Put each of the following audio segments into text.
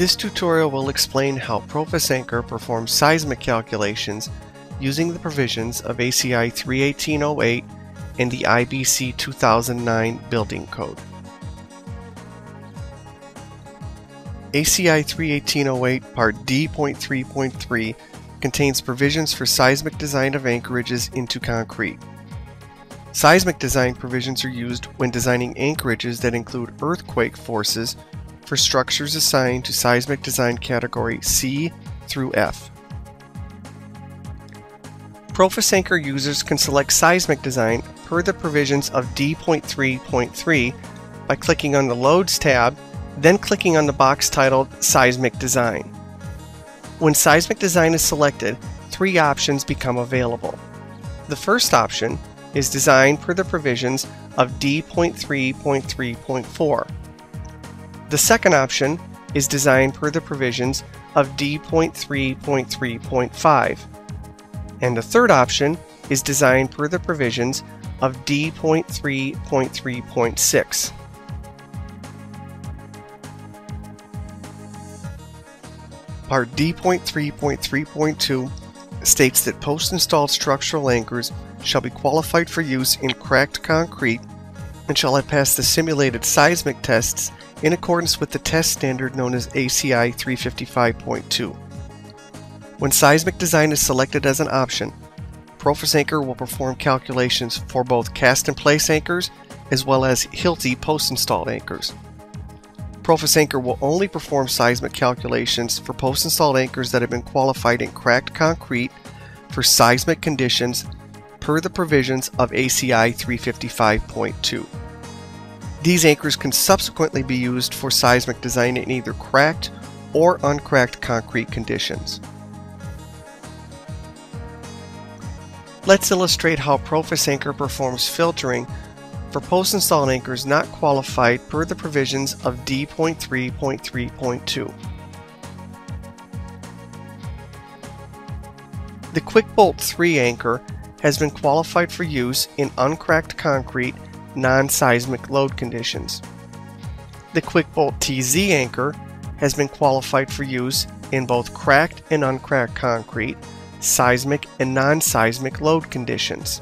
This tutorial will explain how PROFIS Anchor performs seismic calculations using the provisions of ACI 318-08 and the IBC 2009 building code. ACI 318-08 Part D.3.3 contains provisions for seismic design of anchorages into concrete. Seismic design provisions are used when designing anchorages that include earthquake forces for structures assigned to seismic design category C through F. PROFIS Anchor users can select seismic design per the provisions of D.3.3 by clicking on the Loads tab, then clicking on the box titled Seismic Design. When seismic design is selected, three options become available. The first option is design per the provisions of D.3.3.4. The second option is design per the provisions of D.3.3.5. And the third option is design per the provisions of D.3.3.6. Part D.3.3.2 states that post-installed structural anchors shall be qualified for use in cracked concrete and shall have passed the simulated seismic tests in accordance with the test standard known as ACI 355.2. When seismic design is selected as an option, PROFIS Anchor will perform calculations for both cast-in-place anchors as well as Hilti post-installed anchors. PROFIS Anchor will only perform seismic calculations for post-installed anchors that have been qualified in cracked concrete for seismic conditions per the provisions of ACI 355.2. These anchors can subsequently be used for seismic design in either cracked or uncracked concrete conditions. Let's illustrate how PROFIS Anchor performs filtering for post-installed anchors not qualified per the provisions of D.3.3.2. The Quick Bolt 3 anchor has been qualified for use in uncracked concrete non-seismic load conditions. The Quick Bolt TZ anchor has been qualified for use in both cracked and uncracked concrete, seismic and non-seismic load conditions.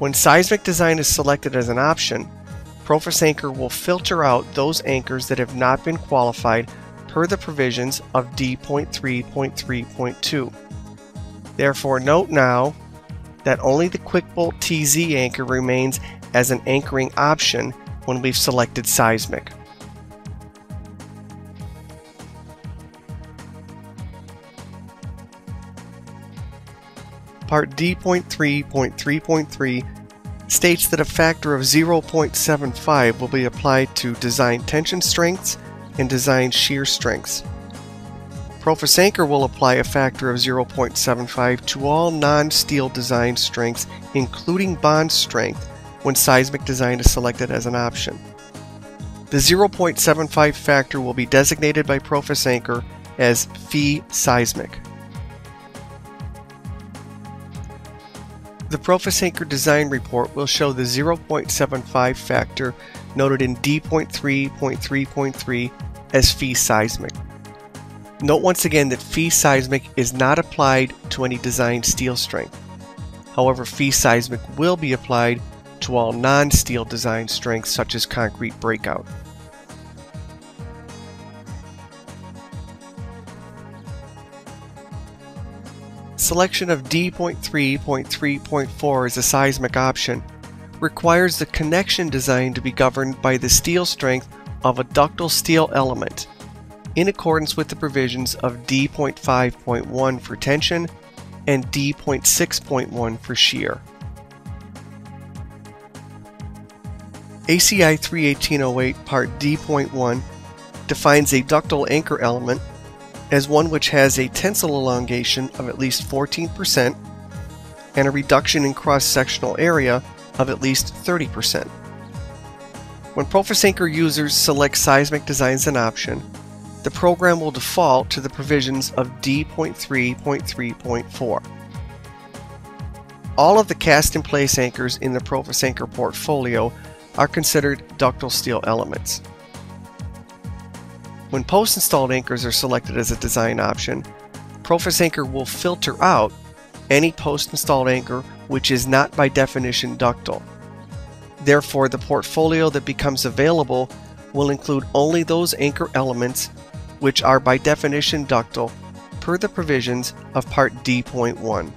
When seismic design is selected as an option, PROFIS Anchor will filter out those anchors that have not been qualified per the provisions of D.3.3.2. Therefore, note now that only the Quick Bolt TZ anchor remains as an anchoring option when we've selected seismic. Part D.3.3.3 states that a factor of 0.75 will be applied to design tension strengths and design shear strengths. PROFIS Anchor will apply a factor of 0.75 to all non-steel design strengths, including bond strength, when seismic design is selected as an option. The 0.75 factor will be designated by PROFIS Anchor as Phi seismic. The PROFIS Anchor design report will show the 0.75 factor noted in D.3.3.3 as Phi seismic. Note once again that Phi seismic is not applied to any design steel strength. However, Phi seismic will be applied to all non-steel design strengths such as concrete breakout. Selection of D.3.3.4 as a seismic option requires the connection design to be governed by the steel strength of a ductile steel element, in accordance with the provisions of D.5.1 for tension and D.6.1 for shear. ACI 318-08 Part D.1 defines a ductile anchor element as one which has a tensile elongation of at least 14% and a reduction in cross-sectional area of at least 30%. When PROFIS Anchor users select seismic design as an option, the program will default to the provisions of D.3.3.4. All of the cast-in-place anchors in the PROFIS Anchor portfolio are considered ductile steel elements. When post-installed anchors are selected as a design option, PROFIS Anchor will filter out any post-installed anchor which is not by definition ductile. Therefore, the portfolio that becomes available will include only those anchor elements which are by definition ductile per the provisions of Part D.1.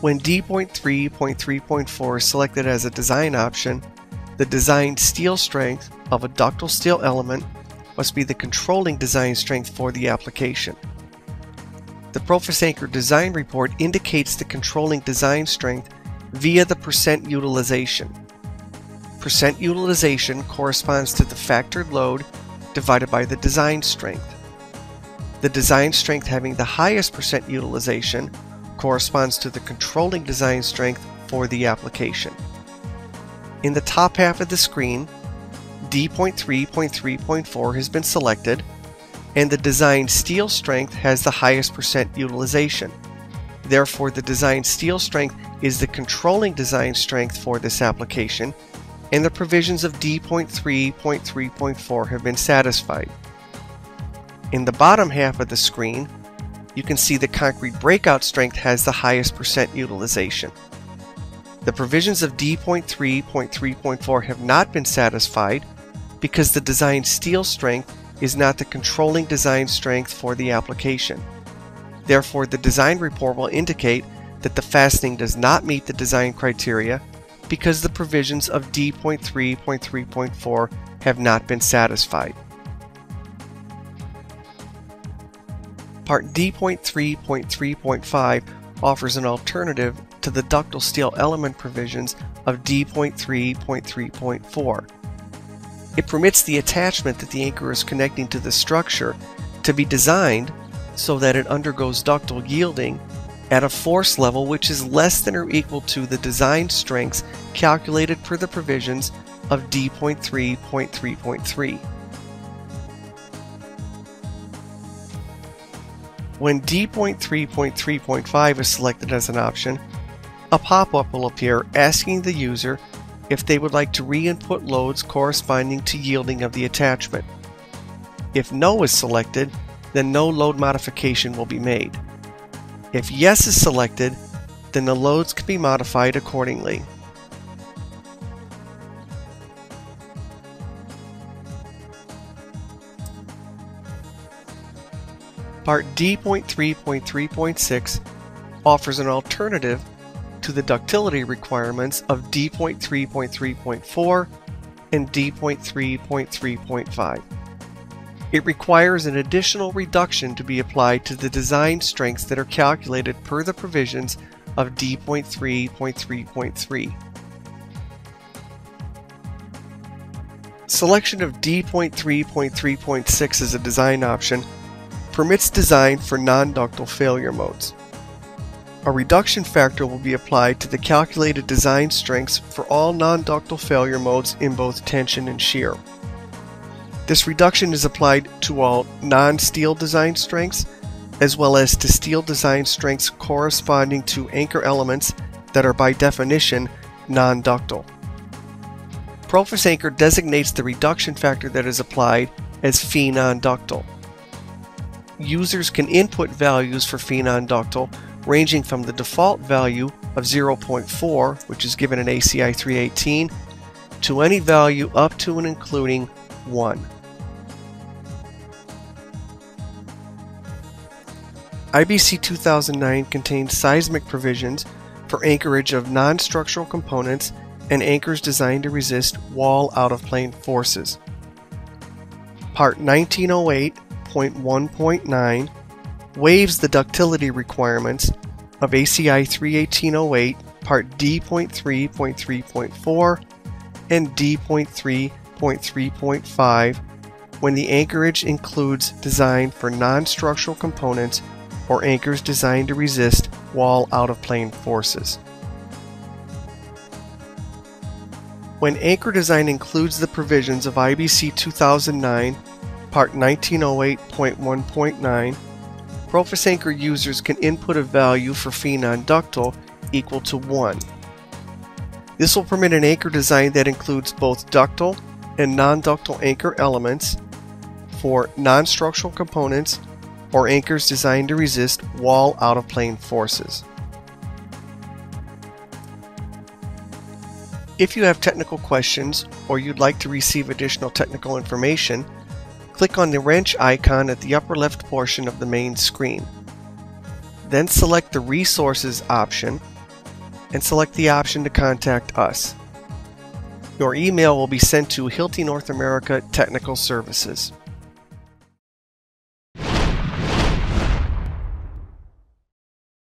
When D.3.3.4 is selected as a design option, the design steel strength of a ductile steel element must be the controlling design strength for the application. The PROFIS Anchor design report indicates the controlling design strength via the percent utilization. Percent utilization corresponds to the factored load divided by the design strength. The design strength having the highest percent utilization corresponds to the controlling design strength for the application. In the top half of the screen, D.3.3.4 has been selected, and the design steel strength has the highest percent utilization. Therefore, the design steel strength is the controlling design strength for this application, and the provisions of D.3.3.4 have been satisfied. In the bottom half of the screen, you can see the concrete breakout strength has the highest percent utilization. The provisions of D.3.3.4 have not been satisfied because the design steel strength is not the controlling design strength for the application. Therefore, the design report will indicate that the fastening does not meet the design criteria because the provisions of D.3.3.4 have not been satisfied. Part D.3.3.5 offers an alternative to the ductile steel element provisions of D.3.3.4. It permits the attachment that the anchor is connecting to the structure to be designed so that it undergoes ductile yielding at a force level which is less than or equal to the design strengths calculated per the provisions of D.3.3.3. When D.3.3.5 is selected as an option, a pop-up will appear asking the user if they would like to re-input loads corresponding to yielding of the attachment. If no is selected, then no load modification will be made. If yes is selected, then the loads can be modified accordingly. Part D.3.3.6 offers an alternative to the ductility requirements of D.3.3.4 and D.3.3.5. It requires an additional reduction to be applied to the design strengths that are calculated per the provisions of D.3.3.3. Selection of D.3.3.6 as a design option permits design for non-ductile failure modes. A reduction factor will be applied to the calculated design strengths for all non-ductile failure modes in both tension and shear. This reduction is applied to all non-steel design strengths as well as to steel design strengths corresponding to anchor elements that are by definition non-ductile. PROFIS Anchor designates the reduction factor that is applied as Phi non-ductile. Users can input values for Phi non-ductile ranging from the default value of 0.4, which is given in ACI 318, to any value up to and including 1. IBC 2009 contains seismic provisions for anchorage of non-structural components and anchors designed to resist wall out-of-plane forces. Part 1908.1.9 waives the ductility requirements of ACI 318-08 Part D.3.3.4 and D.3.3.5 when the anchorage includes design for non-structural components or anchors designed to resist wall out-of-plane forces. When anchor design includes the provisions of IBC 2009 Part 1908.1.9, PROFIS Anchor users can input a value for Phi non-ductile equal to 1. This will permit an anchor design that includes both ductile and non-ductile anchor elements for non-structural components or anchors designed to resist wall out-of-plane forces. If you have technical questions or you'd like to receive additional technical information, click on the wrench icon at the upper left portion of the main screen. Then select the Resources option and select the option to contact us. Your email will be sent to Hilti North America Technical Services.